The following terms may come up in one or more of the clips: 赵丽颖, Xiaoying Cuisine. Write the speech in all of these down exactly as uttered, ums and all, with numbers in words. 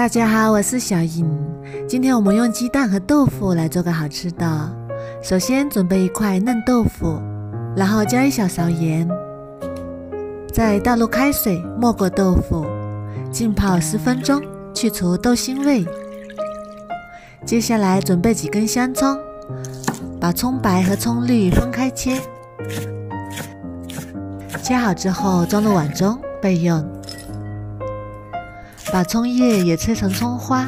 大家好，我是小颖。今天我们用鸡蛋和豆腐来做个好吃的。首先准备一块嫩豆腐，然后加一小勺盐，再倒入开水没过豆腐，浸泡十分钟，去除豆腥味。接下来准备几根香葱，把葱白和葱绿分开切，切好之后装入碗中备用。 把葱叶也切成葱花，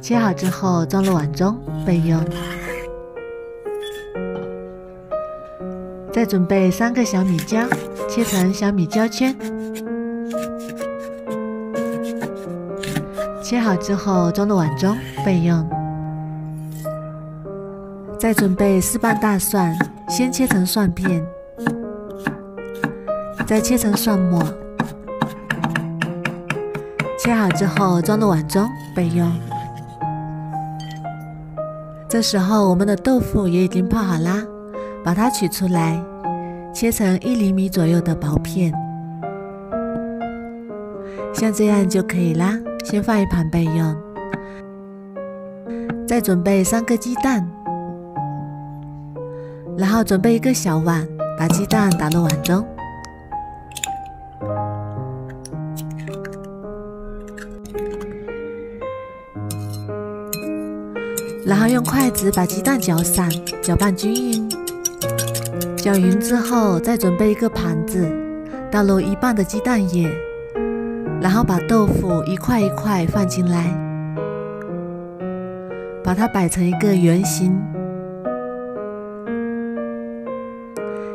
切好之后装入碗中备用。再准备三个小米椒，切成小米椒圈。切好之后装入碗中备用。再准备四瓣大蒜，先切成蒜片，再切成蒜末。 切好之后装入碗中备用。这时候我们的豆腐也已经泡好啦，把它取出来，切成一厘米左右的薄片，像这样就可以啦。先放一旁备用。再准备三个鸡蛋，然后准备一个小碗，把鸡蛋打入碗中。 然后用筷子把鸡蛋搅散，搅拌均匀。搅匀之后，再准备一个盘子，倒入一半的鸡蛋液，然后把豆腐一块一块放进来，把它摆成一个圆形，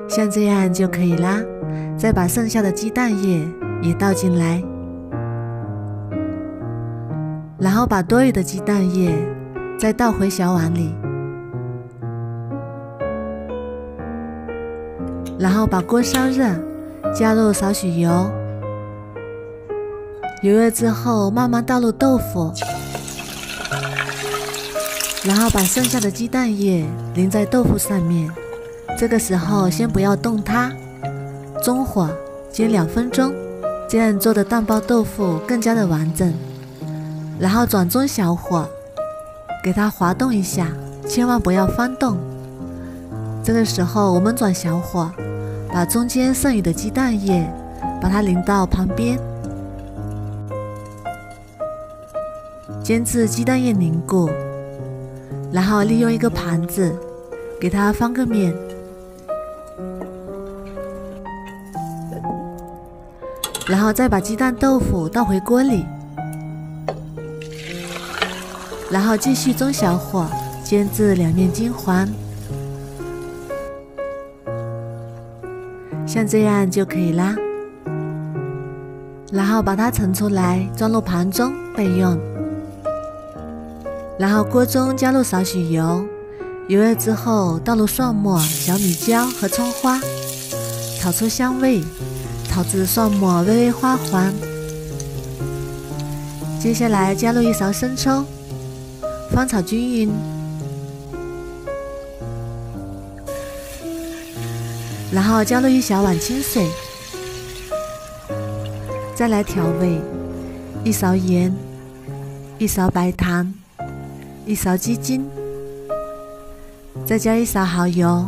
像这样就可以啦。再把剩下的鸡蛋液也倒进来，然后把多余的鸡蛋液。 再倒回小碗里，然后把锅烧热，加入少许油。油热之后，慢慢倒入豆腐，然后把剩下的鸡蛋液淋在豆腐上面。这个时候先不要动它，中火煎两分钟，这样做的蛋包豆腐更加的完整。然后转中小火。 给它滑动一下，千万不要翻动。这个时候，我们转小火，把中间剩余的鸡蛋液，把它淋到旁边，煎至鸡蛋液凝固。然后利用一个盘子，给它翻个面，然后再把鸡蛋豆腐倒回锅里。 然后继续中小火煎至两面金黄，像这样就可以啦。然后把它盛出来，装入盘中备用。然后锅中加入少许油，油热之后倒入蒜末、小米椒和葱花，炒出香味，炒至蒜末微微发黄。接下来加入一勺生抽。 翻炒均匀，然后加入一小碗清水，再来调味，一勺盐，一勺白糖，一勺鸡精，再加一勺蚝油，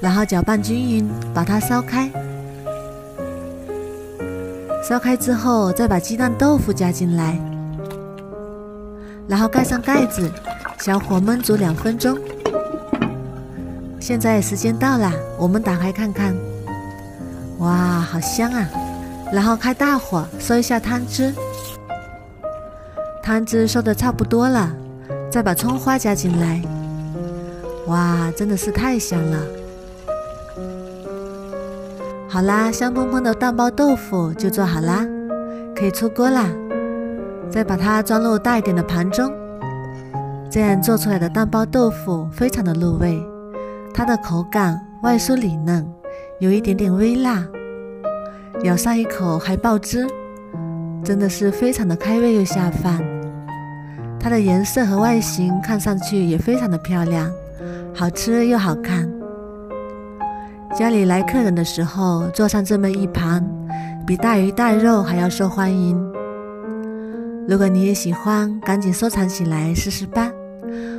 然后搅拌均匀，把它烧开。烧开之后，再把鸡蛋豆腐加进来。 然后盖上盖子，小火焖煮两分钟。现在时间到了，我们打开看看。哇，好香啊！然后开大火收一下汤汁，汤汁收的差不多了，再把葱花加进来。哇，真的是太香了！好啦，香喷喷的蛋包豆腐就做好啦，可以出锅啦。 再把它装入大一点的盘中，这样做出来的蛋包豆腐非常的入味，它的口感外酥里嫩，有一点点微辣，咬上一口还爆汁，真的是非常的开胃又下饭。它的颜色和外形看上去也非常的漂亮，好吃又好看。家里来客人的时候，做上这么一盘，比大鱼大肉还要受欢迎。如果你也喜欢，赶紧收藏起来试试吧。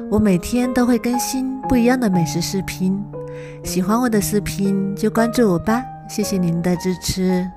我每天都会更新不一样的美食视频，喜欢我的视频就关注我吧，谢谢您的支持。